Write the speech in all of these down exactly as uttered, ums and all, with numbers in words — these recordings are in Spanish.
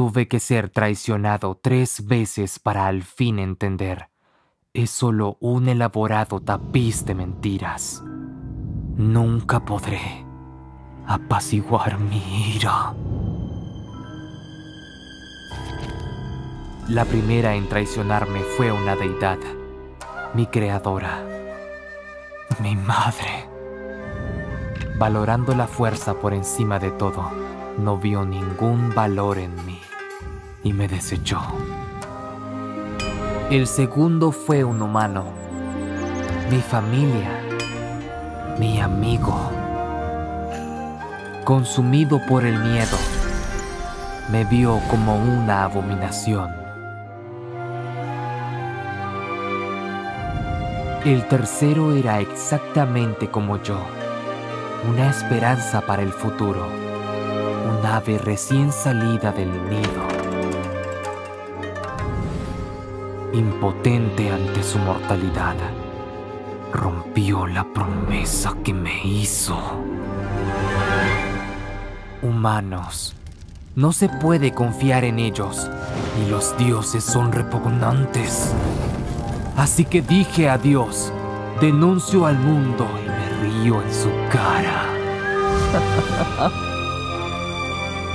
Tuve que ser traicionado tres veces para al fin entender. Es solo un elaborado tapiz de mentiras. Nunca podré apaciguar mi ira. La primera en traicionarme fue una deidad, mi creadora, mi madre. Valorando la fuerza por encima de todo, no vio ningún valor en mí y me desechó. El segundo fue un humano, mi familia, mi amigo. Consumido por el miedo, me vio como una abominación. El tercero era exactamente como yo, una esperanza para el futuro, un ave recién salida del nido, impotente ante su mortalidad. Rompió la promesa que me hizo. Humanos, no se puede confiar en ellos, y los dioses son repugnantes. Así que dije adiós, denuncio al mundo y me río en su cara.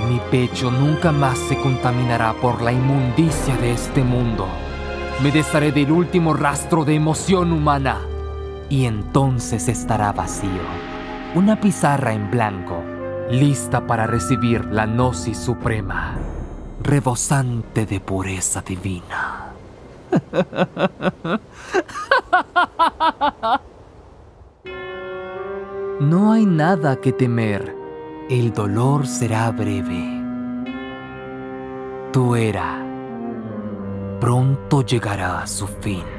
Mi pecho nunca más se contaminará por la inmundicia de este mundo. Me desharé del último rastro de emoción humana. Y entonces estará vacío, una pizarra en blanco, lista para recibir la gnosis suprema, rebosante de pureza divina. No hay nada que temer, el dolor será breve. Tu era pronto llegará a su fin.